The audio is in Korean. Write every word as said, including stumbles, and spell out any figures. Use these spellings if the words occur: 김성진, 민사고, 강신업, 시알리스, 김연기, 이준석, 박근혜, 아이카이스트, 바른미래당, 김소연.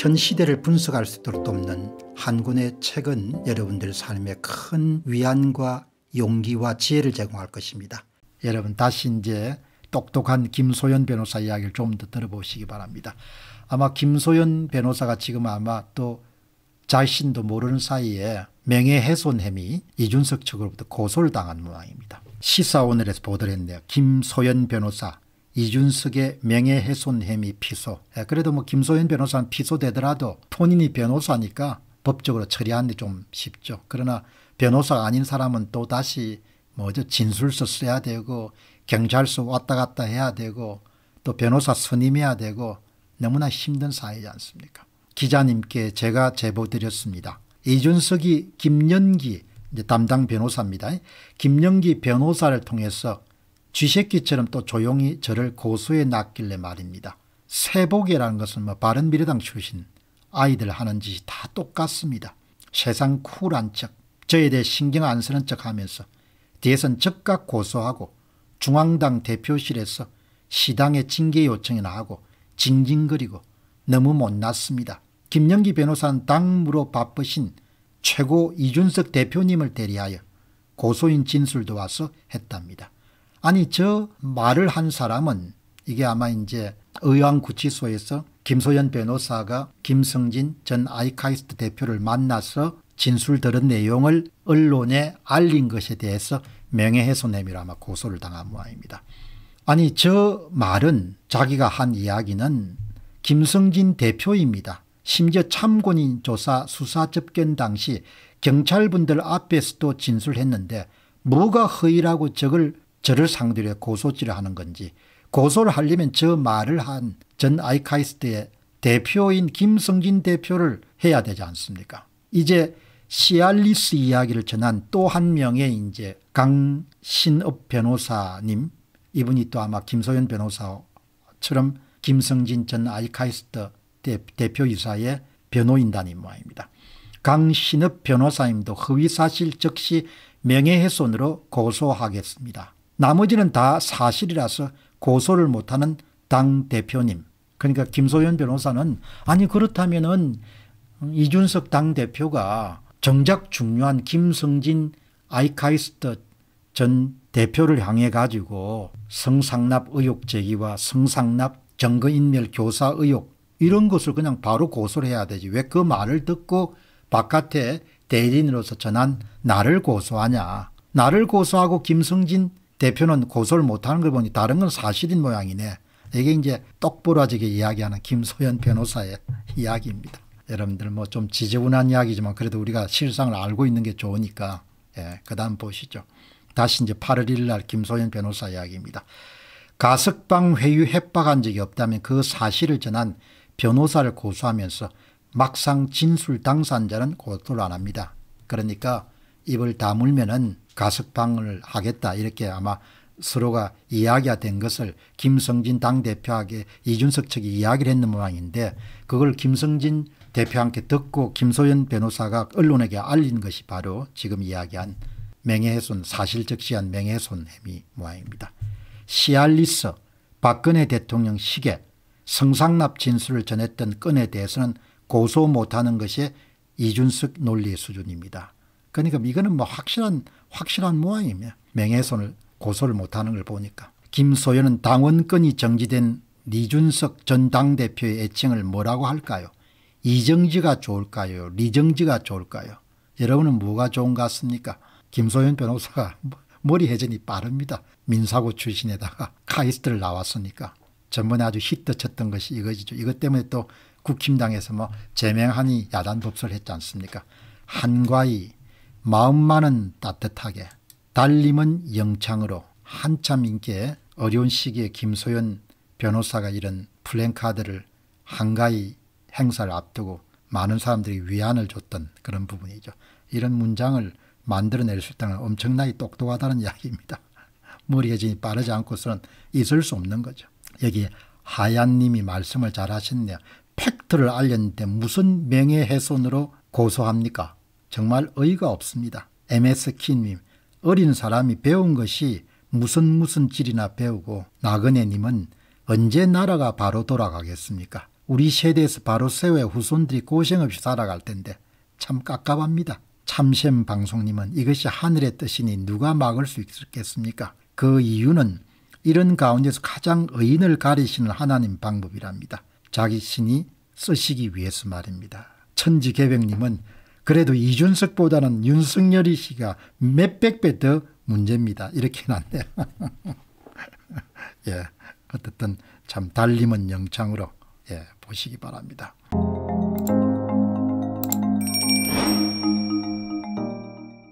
현 시대를 분석할 수 있도록 돕는 한 권의 책은 여러분들 삶에 큰 위안과 용기와 지혜를 제공할 것입니다. 여러분 다시 이제 똑똑한 김소연 변호사 이야기를 좀 더 들어보시기 바랍니다. 아마 김소연 변호사가 지금 아마 또 자신도 모르는 사이에 명예훼손 혐의 이준석 측으로부터 고소를 당한 모양입니다. 시사오늘에서 보도를 했네요. 김소연 변호사 이준석의 명예훼손 혐의 피소. 그래도 뭐 김소연 변호사는 피소되더라도 본인이 변호사니까 법적으로 처리하는 게 좀 쉽죠. 그러나 변호사가 아닌 사람은 또 다시 뭐죠 진술서 써야 되고 경찰서 왔다 갔다 해야 되고 또 변호사 선임해야 되고 너무나 힘든 사회지 않습니까? 기자님께 제가 제보드렸습니다. 이준석이 김연기 이제 담당 변호사입니다. 김연기 변호사를 통해서 쥐새끼처럼 또 조용히 저를 고소해 놨길래 말입니다. 세복이라는 것은 뭐 바른미래당 출신 아이들 하는 짓이 다 똑같습니다. 세상 쿨한 척, 저에 대해 신경 안 쓰는 척 하면서 뒤에선 즉각 고소하고 중앙당 대표실에서 시당의 징계 요청이나 하고 징징거리고 너무 못났습니다. 김연기 변호사는 당무로 바쁘신 최고 이준석 대표님을 대리하여 고소인 진술도 와서 했답니다. 아니 저 말을 한 사람은 이게 아마 이제 의왕구치소에서 김소연 변호사가 김성진 전 아이카이스트 대표를 만나서 진술 들은 내용을 언론에 알린 것에 대해서 명예훼손 혐의로 아마 고소를 당한 모양입니다. 아니 저 말은 자기가 한 이야기는 김성진 대표입니다. 심지어 참고인 조사 수사 접견 당시 경찰분들 앞에서도 진술했는데 뭐가 허위라고 저걸, 저를 상대로 고소질을 하는 건지, 고소를 하려면 저 말을 한 전 아이카이스트의 대표인 김성진 대표를 해야 되지 않습니까? 이제 시알리스 이야기를 전한 또 한 명의 이제 강신업 변호사님, 이분이 또 아마 김소연 변호사처럼 김성진 전 아이카이스트 대표이사의 변호인단인 모양입니다. 강신업 변호사님도 허위사실 즉시 명예훼손으로 고소하겠습니다. 나머지는 다 사실이라서 고소를 못하는 당 대표님. 그러니까 김소연 변호사는 아니 그렇다면은 이준석 당대표가 정작 중요한 김성진 아이카이스트 전 대표를 향해 가지고 성상납 의혹 제기와 성상납 정거인멸 교사 의혹 이런 것을 그냥 바로 고소를 해야 되지. 왜 그 말을 듣고 바깥에 대리인으로서 전한 나를 고소하냐. 나를 고소하고 김성진 대표는 고소를 못하는 걸 보니 다른 건 사실인 모양이네. 이게 이제 똑부러지게 이야기하는 김소연 변호사의 이야기입니다. 여러분들 뭐 좀 지저분한 이야기지만 그래도 우리가 실상을 알고 있는 게 좋으니까. 예, 그 다음 보시죠. 다시 이제 팔월 일일 날 김소연 변호사 이야기입니다. 가석방 회유 협박한 적이 없다면 그 사실을 전한 변호사를 고소하면서 막상 진술 당사자는 고소를 안 합니다. 그러니까 입을 다물면은 가석방을 하겠다 이렇게 아마 서로가 이야기가 된 것을 김성진 당대표에게 이준석 측이 이야기를 했는 모양인데 그걸 김성진 대표와 함께 듣고 김소연 변호사가 언론에게 알린 것이 바로 지금 이야기한 명예훼손 사실 적시한 명예훼손 혐의 모양입니다. 시알리스 박근혜 대통령 시계 성상납 진술을 전했던 건에 대해서는 고소 못하는 것이 이준석 논리의 수준입니다. 그러니까 이거는 뭐 확실한 확실한 모양이며 명예훼손을 고소를 못하는 걸 보니까 김소연은 당원권이 정지된 이준석 전 당대표의 애칭을 뭐라고 할까요? 이정지가 좋을까요? 리정지가 좋을까요? 여러분은 뭐가 좋은 것 같습니까? 김소연 변호사가 머리 회전이 빠릅니다. 민사고 출신에다가 카이스트를 나왔으니까. 전번에 아주 히트쳤던 것이 이거죠. 이것 때문에 또 국힘당에서 뭐 제명하니 야단 법석을 했지 않습니까? 한과히 마음만은 따뜻하게 달림은 영창으로 한참 인기에 어려운 시기에 김소연 변호사가 이런 플랜카드를 한가위 행사를 앞두고 많은 사람들이 위안을 줬던 그런 부분이죠. 이런 문장을 만들어낼 수 있다는 엄청나게 똑똑하다는 이야기입니다. 머리 회전이 빠르지 않고서는 있을 수 없는 거죠. 여기 하얀님이 말씀을 잘 하셨네요. 팩트를 알렸는데 무슨 명예훼손으로 고소합니까? 정말 어이가 없습니다. 엠에스키님. 어린 사람이 배운 것이 무슨 무슨 질이나 배우고 나그네님은 언제 나라가 바로 돌아가겠습니까? 우리 세대에서 바로 세워야 후손들이 고생 없이 살아갈 텐데 참 깝깝합니다. 참샘 방송님은 이것이 하늘의 뜻이니 누가 막을 수 있겠습니까? 그 이유는 이런 가운데서 가장 의인을 가리시는 하나님 방법이랍니다. 자기 신이 쓰시기 위해서 말입니다. 천지개벽님은 그래도 이준석보다는 윤석열이 씨가 몇백 배 더 문제입니다. 이렇게는 안 돼요. 예, 어쨌든 참 달림은 영창으로 예, 보시기 바랍니다.